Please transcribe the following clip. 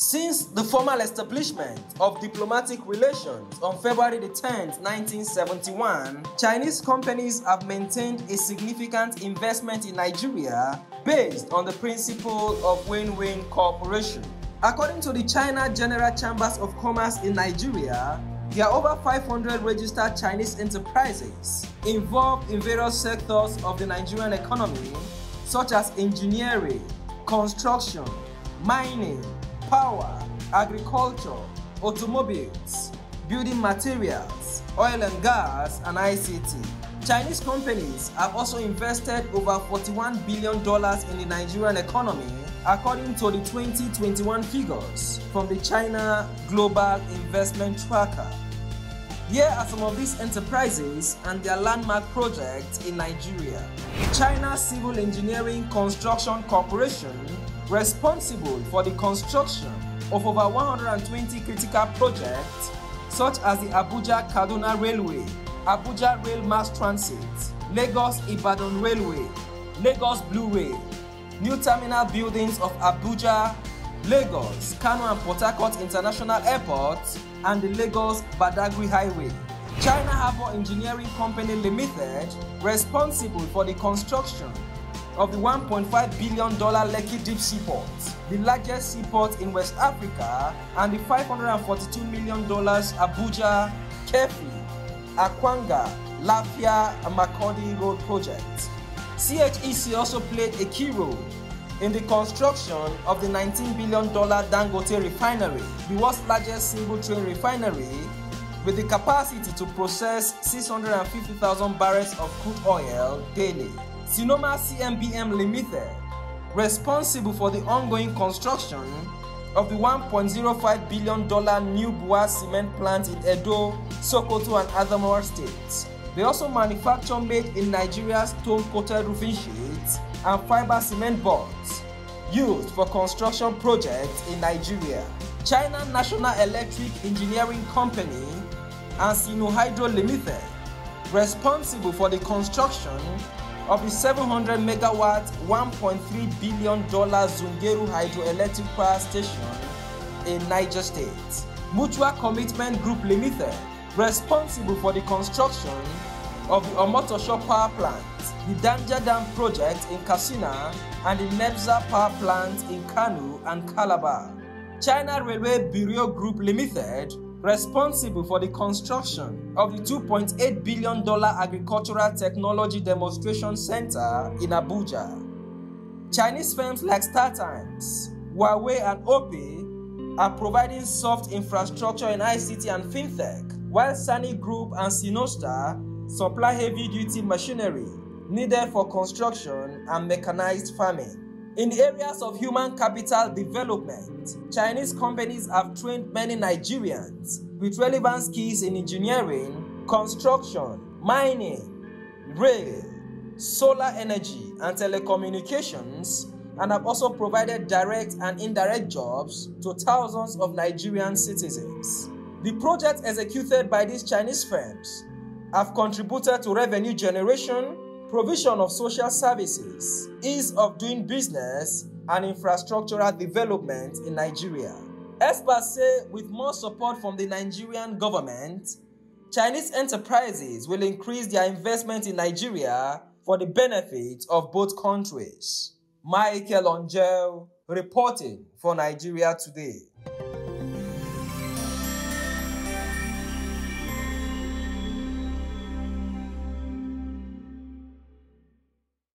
Since the formal establishment of diplomatic relations on February 10, 1971, Chinese companies have maintained a significant investment in Nigeria based on the principle of win-win cooperation. According to the China General Chambers of Commerce in Nigeria, there are over 500 registered Chinese enterprises involved in various sectors of the Nigerian economy, such as engineering, construction, mining, power, agriculture, automobiles, building materials, oil and gas, and ICT. Chinese companies have also invested over $41 billion in the Nigerian economy, according to the 2021 figures from the China Global Investment Tracker. Here are some of these enterprises and their landmark projects in Nigeria. China Civil Engineering Construction Corporation, responsible for the construction of over 120 critical projects such as the Abuja-Kaduna Railway, Abuja Rail Mass Transit, Lagos-Ibadan Railway, Lagos Blue Rail, new terminal buildings of Abuja, Lagos, Kano and Port Harcourt International Airport, and the Lagos-Badagry Highway. China Harbor Engineering Company Limited, responsible for the construction of the $1.5 billion Lekki Deep Seaport, the largest seaport in West Africa, and the $542 million Abuja, Kefi, Akwanga, Lafia, and Makurdi Road project. CHEC also played a key role in the construction of the $19 billion Dangote Refinery, the world's largest single-train refinery, with the capacity to process 650,000 barrels of crude oil daily. Sinoma CMBM Limited, responsible for the ongoing construction of the $1.05 billion new Bua cement plant in Edo, Sokoto, and Adamawa states. They also manufacture made in Nigeria's stone-coated roofing sheets and fiber cement boards used for construction projects in Nigeria. China National Electric Engineering Company and Sinohydro Limited, responsible for the construction of the 700-megawatt, $1.3 billion Zungeru hydroelectric power station in Niger State. Mutual Commitment Group Limited, responsible for the construction of the Omotosho power plant, the Danja Dam project in Katsina, and the Nebza power plant in Kano and Calabar. China Railway Bureau Group Limited, responsible for the construction of the $2.8 billion Agricultural Technology Demonstration Center in Abuja. Chinese firms like StarTimes, Huawei, and Opay are providing soft infrastructure in ICT and fintech, while Sunny Group and Sinostar supply heavy-duty machinery needed for construction and mechanized farming. In the areas of human capital development, Chinese companies have trained many Nigerians with relevant skills in engineering, construction, mining, rail, solar energy, and telecommunications, and have also provided direct and indirect jobs to thousands of Nigerian citizens. The projects executed by these Chinese firms have contributed to revenue generation, provision of social services, ease of doing business, and infrastructural development in Nigeria. Experts say with more support from the Nigerian government, Chinese enterprises will increase their investment in Nigeria for the benefit of both countries. Michael Ongele reporting for Nigeria Today.